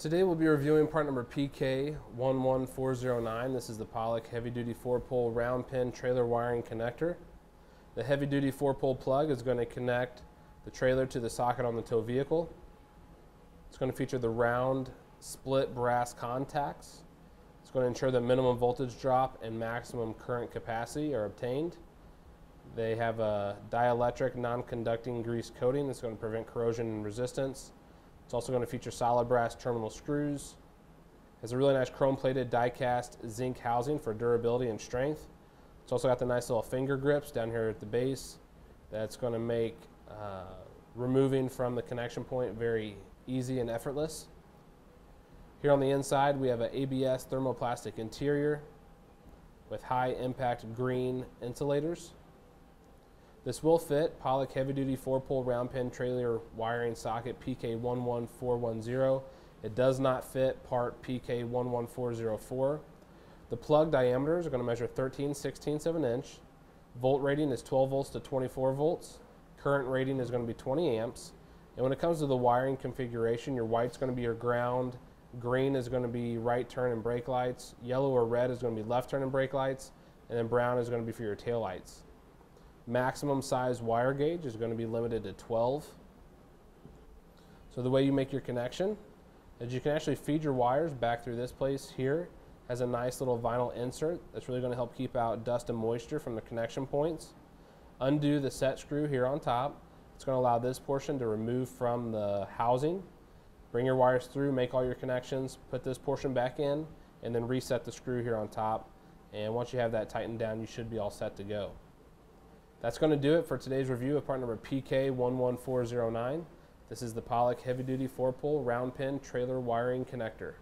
Today we'll be reviewing part number PK11409. This is the Pollak heavy-duty 4-pole round pin trailer wiring connector. The heavy-duty 4-pole plug is going to connect the trailer to the socket on the tow vehicle. It's going to feature the round split brass contacts. It's going to ensure that minimum voltage drop and maximum current capacity are obtained. They have a dielectric non-conducting grease coating that's going to prevent corrosion and resistance. It's also going to feature solid brass terminal screws. Has a really nice chrome-plated die-cast zinc housing for durability and strength. It's also got the nice little finger grips down here at the base. That's going to make removing from the connection point very easy and effortless. Here on the inside, we have an ABS thermoplastic interior with high-impact green insulators. This will fit Pollak heavy-duty 4-pole round pin trailer wiring socket PK11410. It does not fit part PK11404. The plug diameters are going to measure 13/16 of an inch. Volt rating is 12 volts to 24 volts. Current rating is going to be 20 amps. And when it comes to the wiring configuration, your white's going to be your ground, green is going to be right turn and brake lights, yellow or red is going to be left turn and brake lights, and then brown is going to be for your tail lights. Maximum size wire gauge is going to be limited to 12. So the way you make your connection is you can actually feed your wires back through this place here. Has a nice little vinyl insert that's really going to help keep out dust and moisture from the connection points. Undo the set screw here on top. It's going to allow this portion to remove from the housing. Bring your wires through, make all your connections, put this portion back in, and then reset the screw here on top. And once you have that tightened down, you should be all set to go. That's going to do it for today's review of part number PK11409. This is the Pollak heavy-duty 4-pole round pin trailer wiring connector.